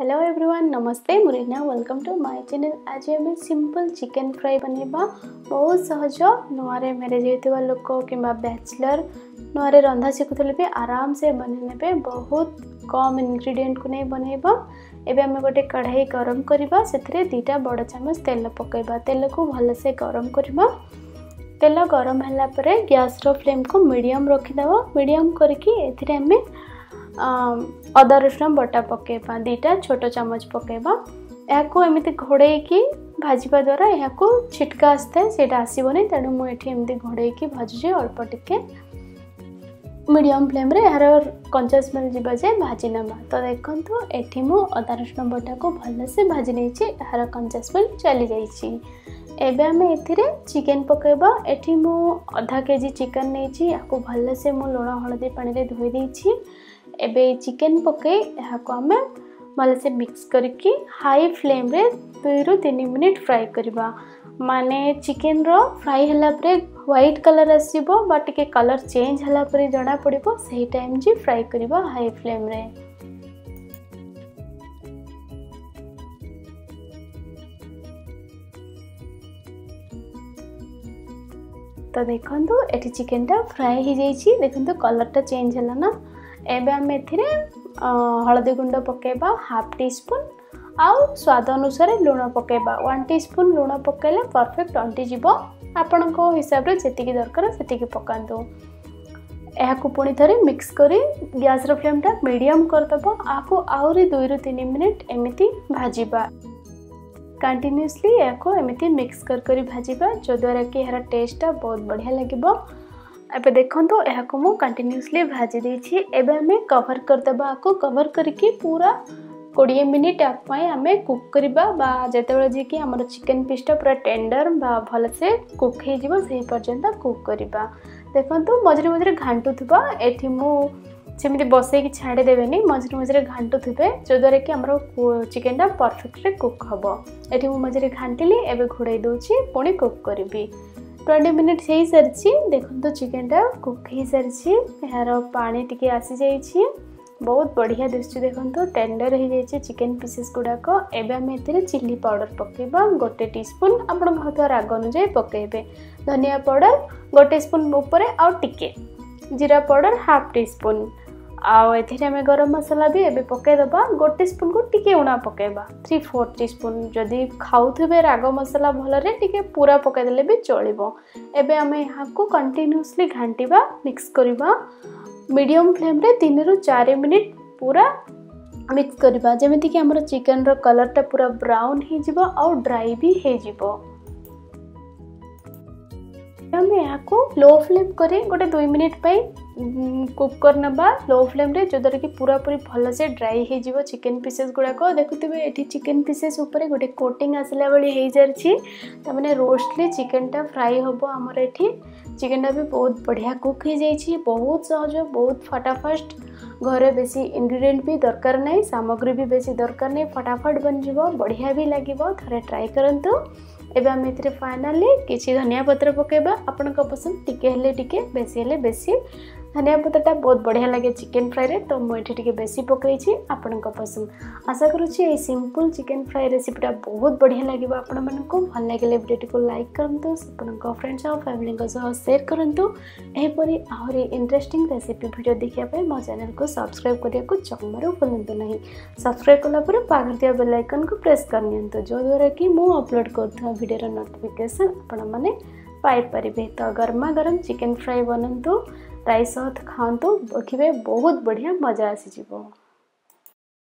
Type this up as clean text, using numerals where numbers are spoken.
Hello everyone, नमस्ते। मु Reena, welcome to my channel. आज आम सिंपल चिकन फ्राई बनवा बहुत सहज। नुआरे मैरेज होता लोक कि बैचलर नुआरे रंधा शिखुले भी आराम से बनने बहुत कम इनग्रेडिएंट को नहीं बनवा। एबे आम गोटे कढ़ाई गरम करवा, से दीटा बड़ चामच तेल पकईबा। तेल को भलसे गरम करवा। तेल गरम होगापर गैस फ्लेम को मीडियम रखीदेव। मीडियम करके एमें अदा रसुण बटा पकेबा, दीटा छोट चमच पकेबा। यह एमती घोड़े की भाजवा द्वारा यह छिटका आसता है, सहीटा आसबनी। तेणु मुझे एमती घोड़े की भाजुचे अल्प टिके मीडियम फ्लेम रे यार कंचा स्मेल जीवा जाए भाजी नामा। तो देखो ये मु अदा रसुण बटा को भलसे भाजी नहीं, यार कंचा स्मेल चली जाइए। एबे आम ए चिकेन पकेबा। एठी मु आधा केजी चिकेन नहीं, भलसे मु लुण हलदी पानी रे धोई देछि। एबे चिकेन पके आम भलसे मिक्स करके हाई फ्लेम रे 2 ରୁ 3 मिनिट फ्राई करवा। माने चिकेन रो फ्राई हला परे व्हाइट कलर आसीबो बा टिके कलर चेंज हला परे जना पड़िबो, सही टाइम जी फ्राई करवा हाई फ्लेम रे। तो देखंतु एठी चिकेन टा फ्राई हो जाइए। देखंतु कलर टा चेंज हला ना। एबे हम एथिरे हलदी गुंड पकेबा हाफ टी स्पून, आउ स्वाद अनुसार लुण पकेबा। 1 टीस्पून लुण पकेले परफेक्ट अंटी जीवो। आपनको हिसाब रे जेतिकी दरकार सेतिकी पकांतु। एहाकु पुणी थरे मिक्स करी गैस रो फ्लेम टा मीडियम करतबो। आकु आउरी 2 ରୁ 3 मिनिट एमिति भाजीबा। कंटिन्यूअसली याको एमती मिक्स कर भाजवा, जद्वारा कि यार टेस्टा बहुत बढ़िया लगे। एबे देखंतु याको मु कंटिन्यूअसली भाजी देछि। एबे हमें कवर करदबा। आको कवर करके पूरा 20 मिनिट आमे कुक करबा, बा जेतेबेले जे कि हमर चिकन पीसटा पूरा टेंडर बा भलसे कुक हे जीवो सेही पर्यंत कुक करबा। देखंतु मझरे मझरे घांटु थबा। एठी मु सेमती बसईकि छाड़ी देवेनि, मझे मझे घांटू थे, जद्वारा कि आमर चिकेनटा परफेक्टली कुक हम। ये मझे घांटिली, एवं घोड़े दूसरी पुणी कुक करी। 20 मिनिट हो सारी। देखो चिकेनटा कुक हो सारी, यार पानी टी आसी जाइए, बहुत बढ़िया दिशु। देखो टेंडर हो जाइए चिकेन पीसेस गुड़ाक। एवं ये चिल्ली पाउडर पकेबा 1 टीस्पून, आप राग अनुजाई पकेबे। धनिया पाउडर 1 स्पून उपर, आउ टिके जीरा पाउडर हाफ टी स्पून, आउ ए गरम मसाला भी एवं पकईदबा। 1 स्पून को टिके उणा पकेबा 3/4 टी स्पून। जदि खाऊबे राग मसाला भलरे टिके पूरा पकईदे भी चलो। एबे आमे यहाँको कंटिन्यूअसली घांटीबा, मिक्स करवा। मीडियम फ्लेम रे 3 ରୁ 4 मिनिट पूरा मिक्स करवा, जेमिति कि हमर चिकन रो कलर टा पूरा ब्राउन हो जिवो आउ ड्राई भी हो जिवो। आम यहाँ लो फ्लेम करी 1-2 मिनिट कुक कर नबा लो फ्लेम रे, जद्वारा कि पूरा पूरी भल से ड्राई हो जिवो चिकेन पीसेस गुड़ाक। देखुवे ये चिकेन पीसेस उपर गोटे कोटिंग आसला बेले हो जाए, तमाने रोस्टली चिकेन टा फ्राई हम। आमर एठी चिकेन टा भी बहुत बढ़िया कुक हो जाइए। बहुत सहज, बहुत फटाफट। घरे बेसी इनग्रेडिएंट भी दरकार नहीं, सामग्री भी बेसी दरकार नहीं, फटाफट बनजिवो, बढ़िया भी लगिवो। थरे ट्राई करंतु। एबे हम एथिरे फाइनली किछि धनिया पत्र पकेबा। आपनका पसंद टिके हेले टिके, बेसी हेले बेसी। धनिया पत्ता बहुत बढ़िया लगे चिकेन फ्राई रे, तो मुझे टिके बेसी पकईछि, आपनका पसंद। आशा करूछि ए सिंपल चिकेन फ्राई रेसिपीटा बहुत बढ़िया लागिबो आपन मानको। भल लागिले वीडियो को लाइक करंतु, आपनका फ्रेंड्स और फैमिली को शेयर करंतु। एही परि आहुरी इंटरेस्टिंग रेसिपी वीडियो देखिया पे मो चैनल को सब्सक्राइब करिया को जम्मरो भूलंतु नहीं। सब्सक्राइब कला पर पाखर दिया बेल आइकन को प्रेस करनियंतु, जो द्वारा कि मो अपलोड करथवा वीडियो रो नोटिफिकेशन आपण माने पाई परिबे। तो गरमा गरम चिकन फ्राई बनंतु, राइस साथ खातु, देखिए बहुत बढ़िया मजा आसीजिवो।